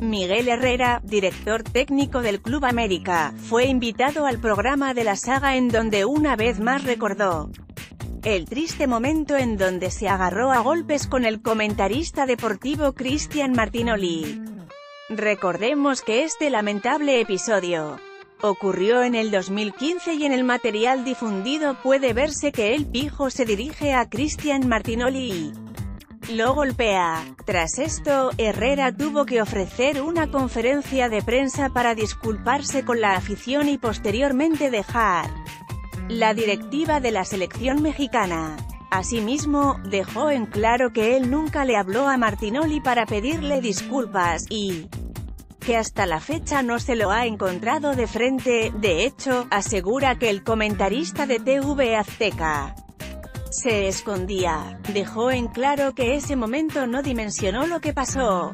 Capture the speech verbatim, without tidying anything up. Miguel Herrera, director técnico del Club América, fue invitado al programa de la saga en donde una vez más recordó el triste momento en donde se agarró a golpes con el comentarista deportivo Christian Martinoli. Recordemos que este lamentable episodio ocurrió en el dos mil quince y en el material difundido puede verse que el pijo se dirige a Christian Martinoli y lo golpea. Tras esto, Herrera tuvo que ofrecer una conferencia de prensa para disculparse con la afición y posteriormente dejar la directiva de la selección mexicana. Asimismo, dejó en claro que él nunca le habló a Martinoli para pedirle disculpas, y que hasta la fecha no se lo ha encontrado de frente. De hecho, asegura que el comentarista de T V Azteca se escondía. Dejó en claro que ese momento no dimensionó lo que pasó.